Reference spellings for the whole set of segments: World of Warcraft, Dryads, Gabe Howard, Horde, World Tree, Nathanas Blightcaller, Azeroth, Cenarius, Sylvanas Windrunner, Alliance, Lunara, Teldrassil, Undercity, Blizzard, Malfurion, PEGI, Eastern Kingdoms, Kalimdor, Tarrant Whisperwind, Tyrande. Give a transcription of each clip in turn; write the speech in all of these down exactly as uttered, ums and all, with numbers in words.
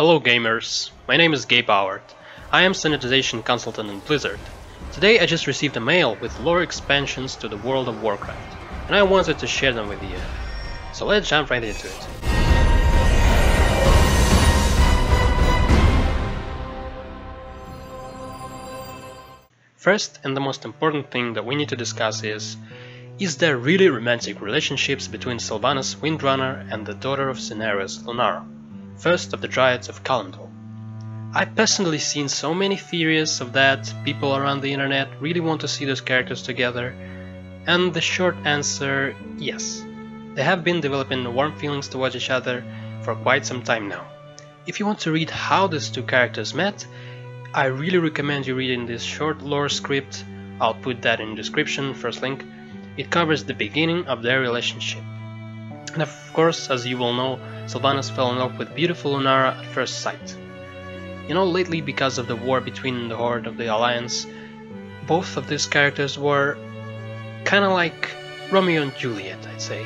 Hello gamers, my name is Gabe Howard. I am sanitization consultant in Blizzard. Today I just received a mail with lore expansions to the World of Warcraft, and I wanted to share them with you. So let's jump right into it. First and the most important thing that we need to discuss is, is there really romantic relationships between Sylvanas Windrunner and the daughter of Cenarius, Lunara, first of the Dryads of Kalimdor? I've personally seen so many theories of that, people around the internet really want to see those characters together, and the short answer, yes. They have been developing warm feelings towards each other for quite some time now. If you want to read how these two characters met, I really recommend you reading this short lore script, I'll put that in the description, first link. It covers the beginning of their relationship. And of course, as you will know, Sylvanas fell in love with beautiful Lunara at first sight. You know, lately, because of the war between the Horde of the Alliance, both of these characters were kinda like Romeo and Juliet, I'd say.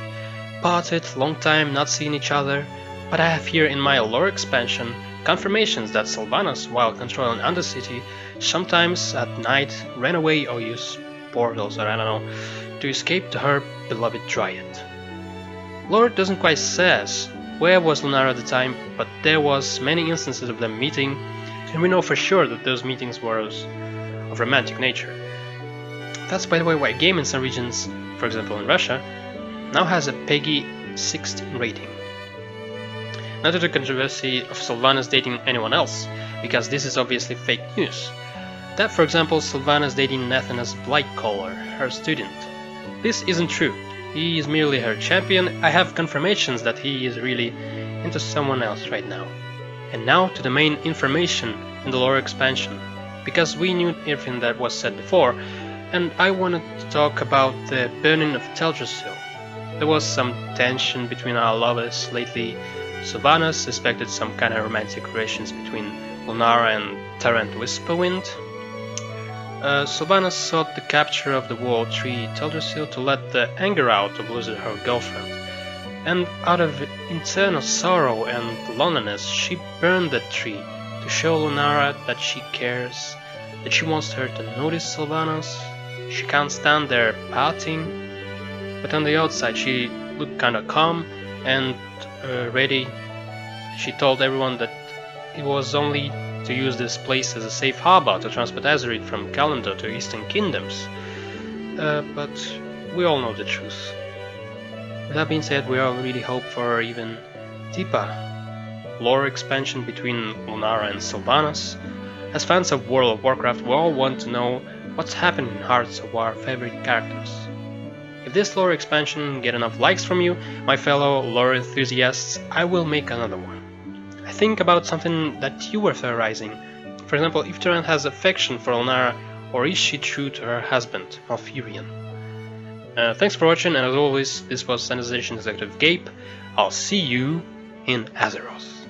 Parted, long time, not seeing each other, but I have here in my lore expansion confirmations that Sylvanas, while controlling Undercity, sometimes at night ran away or used portals, or I don't know, to escape to her beloved Dryad. Lore doesn't quite says where was Lunara at the time, but there was many instances of them meeting, and we know for sure that those meetings were of romantic nature. That's by the way why a game in some regions, for example in Russia, now has a PEGI sixteen rating. Not to the controversy of Sylvanas dating anyone else, because this is obviously fake news. That, for example, Sylvanas dating Nathanas Blightcaller, her student. This isn't true, he is merely her champion. I have confirmations that he is really into someone else right now. And now to the main information in the lore expansion, because we knew everything that was said before, and I wanted to talk about the burning of Teldrassil. There was some tension between our lovers lately. Sylvanas suspected some kind of romantic relations between Lunara and Tarrant Whisperwind. Uh, Sylvanas sought the capture of the World Tree, Teldrassil, to let the anger out of losing her girlfriend, and out of internal sorrow and loneliness she burned that tree to show Lunara that she cares, that she wants her to notice Sylvanas. She can't stand their parting, but on the outside she looked kinda calm and uh, ready. She told everyone that it was only to use this place as a safe harbor to transport Azeroth from Kalimdor to Eastern Kingdoms, uh, but we all know the truth. With that being said, we all really hope for even deeper lore expansion between Lunara and Sylvanas. As fans of World of Warcraft, we all want to know what's happening in hearts of our favorite characters. If this lore expansion get enough likes from you, my fellow lore enthusiasts, I will make another one. I think about something that you were theorizing. For example, if Tyrande has affection for Lunara, or is she true to her husband, Malfurion? Uh, thanks for watching, and as always, this was Sanitization Executive Gabe. I'll see you in Azeroth.